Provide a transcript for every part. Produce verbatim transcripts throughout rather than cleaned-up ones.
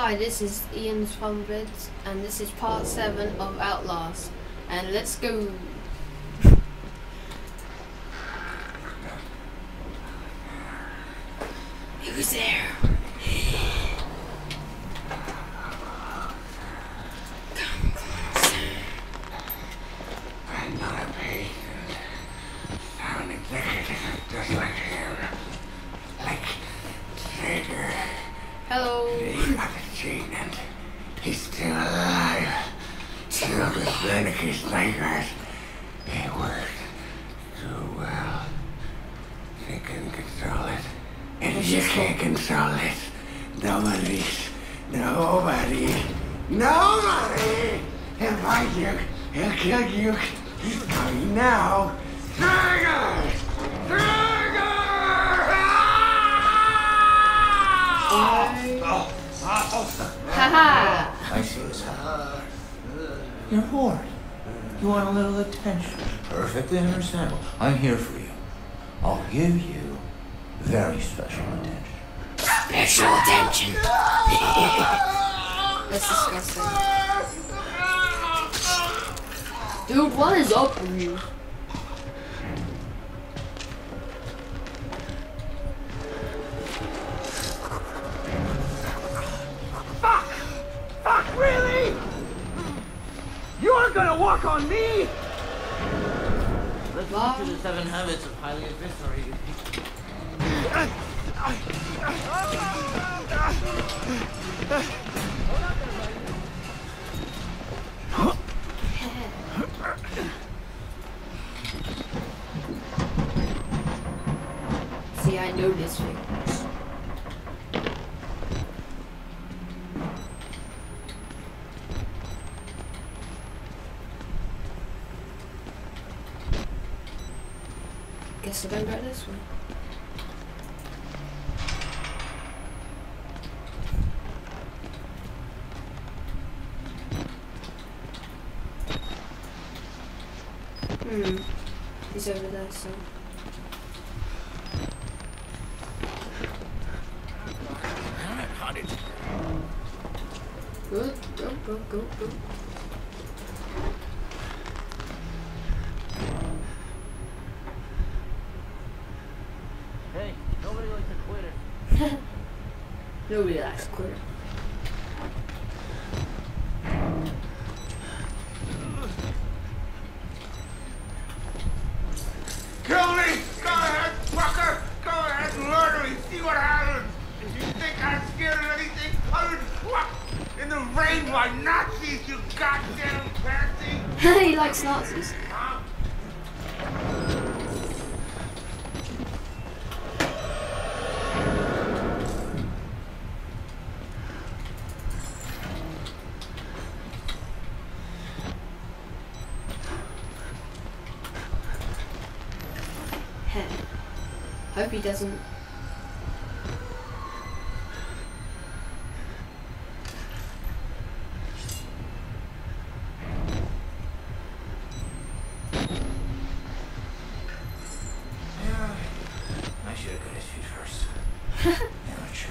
Hi, this is Ian Swambit, and this is part seven of Outlast, and let's go! Who's there? Come closer. I'm not a patient. I'm an executive, just like him. Like, traitor. Hello. He's not a cheat, and he's still alive. Still the Seneca's nightmares. It worked so well. They couldn't control it. And you can't control it. Nobody. Nobody. Nobody! He'll find you. He'll kill you. He's coming now. Trigger! Trigger! Oh. Haha! I see what's hard. You're bored. You want a little attention. Perfectly understandable. I'm here for you. I'll give you very special attention. Special attention! That's disgusting. Dude, what is up with you? Fuck! Fuck, really? You aren't gonna walk on me! Let's look to the seven habits of highly eviscerated people. See, I know this thing. Guess I don't go this way. Hmm, he's over there, so... Go, go, go, go, go. Hey, nobody likes a quitter. Nobody likes a quitter. He likes Nazis. Heh. Hope he doesn't.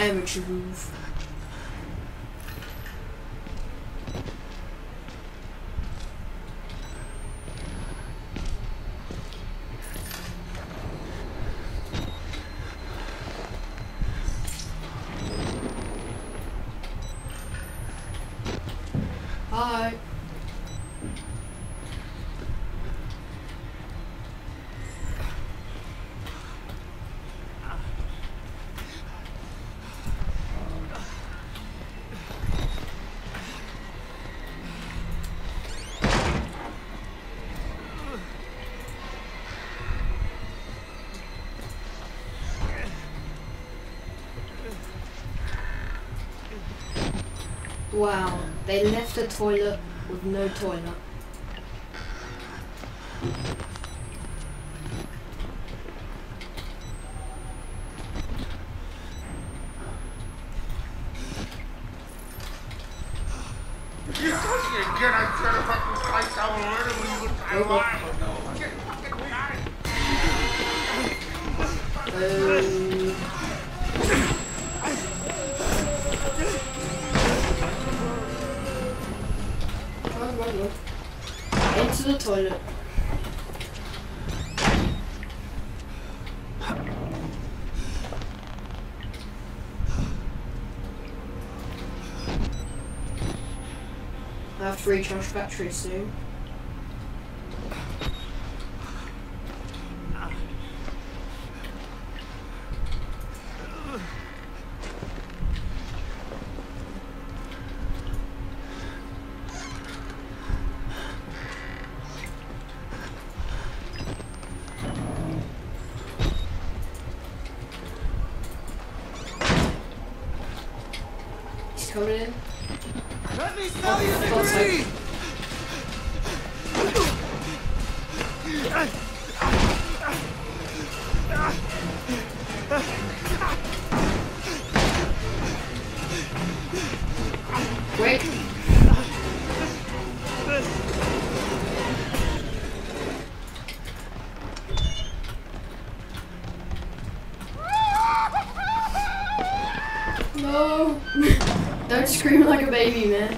Amateur move. Hi. Wow, they left the toilet with no toilet. You touch me again, I try to fucking fight someone murder when you I lie. Get fucking die. Um going to the toilet. I have to recharge batteries soon. Coming in. Let me smell oh, you to breathe! Wait. No! Don't scream like a baby, man.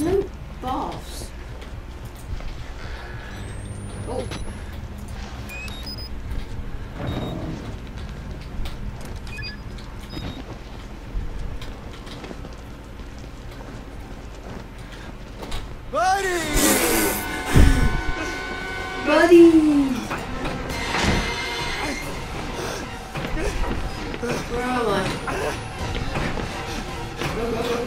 No baths. Oh. Buddy! Buddy! Where am I? Go, go, go.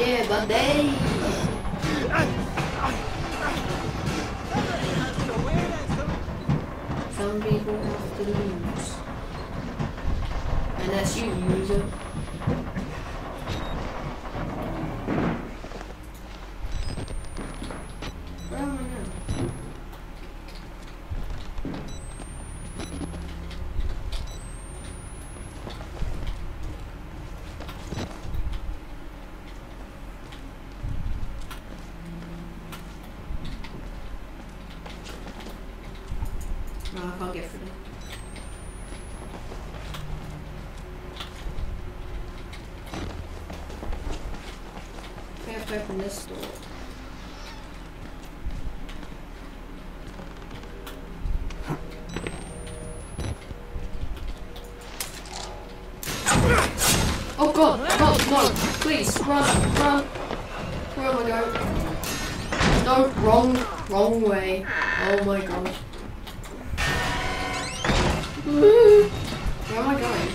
Yeah, but they some people have to lose. And that's you, user. Where am I now? No, I can't get through them. We have to open this door. Oh god, no, no, please, run, run. Where am I going? No, wrong, wrong way. Oh my god. Where am I going?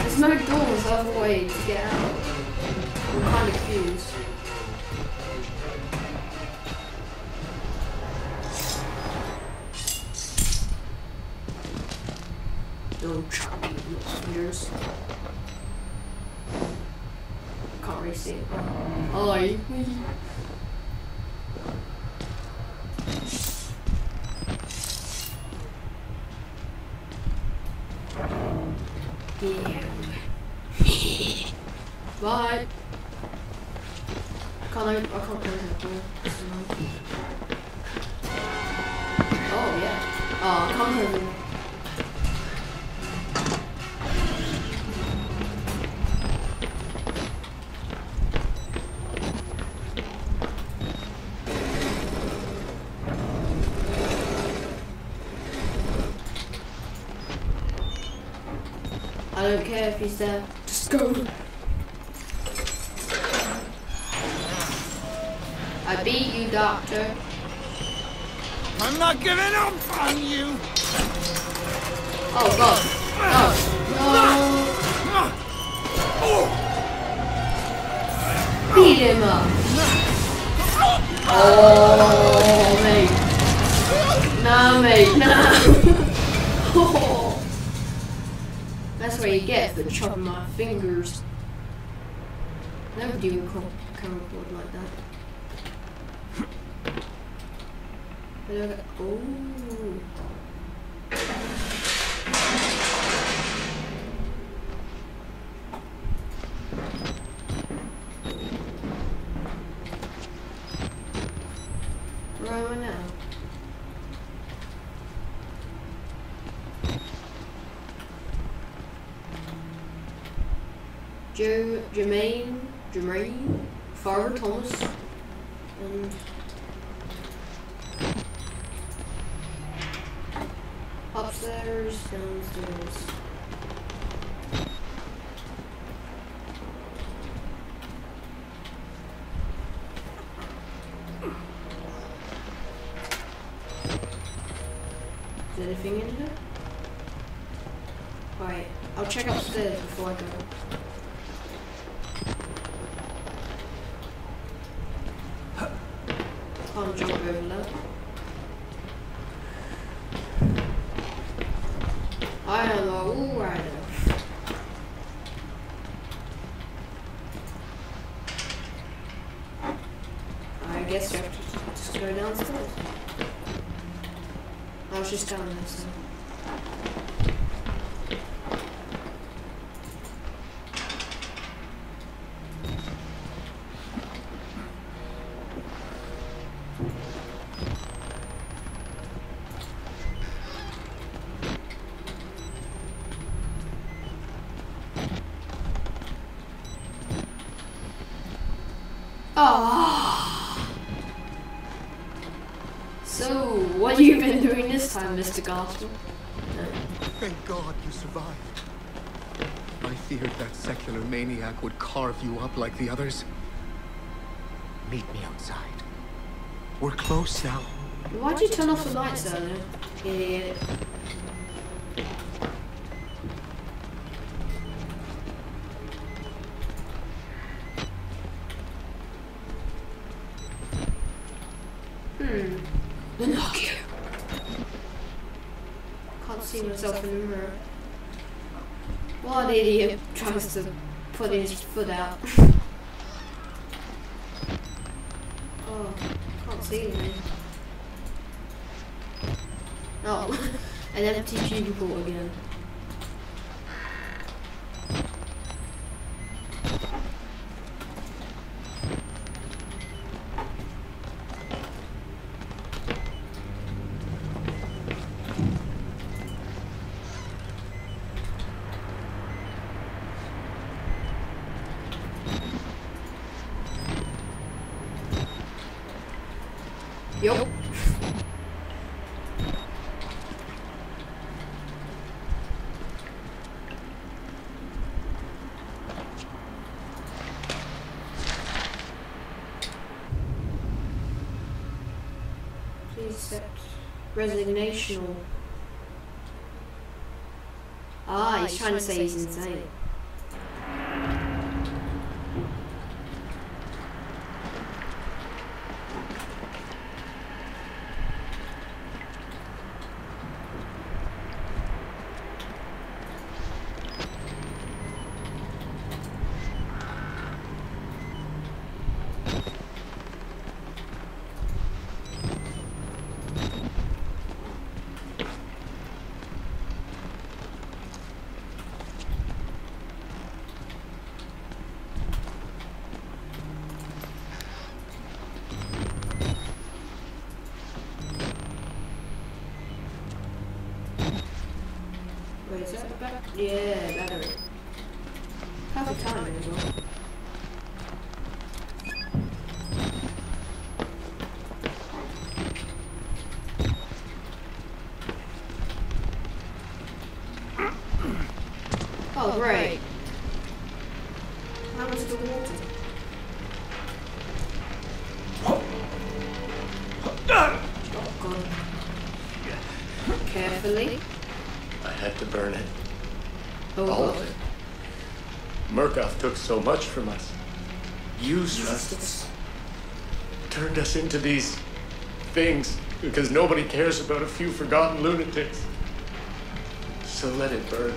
There's no doors the other way to get out. I'm kind of confused. Don't try me, you soldiers. Can't really see it. Hi. Yeah. Bye. I can't open, I can't close the door. Oh yeah. Oh, I can't close the door. I don't care if he's there. Just go. I beat you, Doctor. I'm not giving up on you. Oh god. No. No. Beat him up. Oh mate. Nah, mate, nah. Oh. That's what you get for chopping my fingers. Never do a camera cord like that. But I got, oh. Joe, Jermaine, Jermaine, Farmer Thomas, and upstairs, downstairs. Is there anything in here? Alright, I'll check upstairs before I go. I am a woo rider. I guess you have to just go downstairs. I was just down there, so. Oh. So, what have you been doing this time, Mister Garston? Thank God you survived. I feared that secular maniac would carve you up like the others. Meet me outside. We're close now. Why'd you turn off the lights earlier? Idiot. Myself in the mirror. What an idiot tries to put his foot out. Oh, can't see me. Oh, an empty cubicle again. Yup. Please accept resignation. Ah, he's trying to say he's insane. Yeah, battery. Perfect timing as well. Oh, great. How much is the water? Oh, God. Carefully. I had to burn it. Oh, all of it. Murkoff took so much from us, used us, turned us into these things. because nobody cares about a few forgotten lunatics. So let it burn.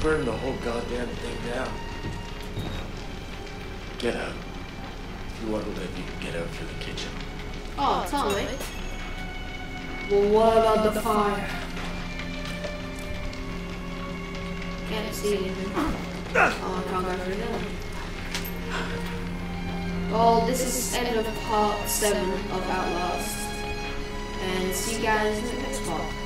Burn the whole goddamn thing down. Get out. If you want to live, you can get out through the kitchen. Oh, Tommy. Well, what about the fire? Can't see anything. Oh, I can't go through there. Well, this is end of part seven of Outlast. And see you guys in the next part.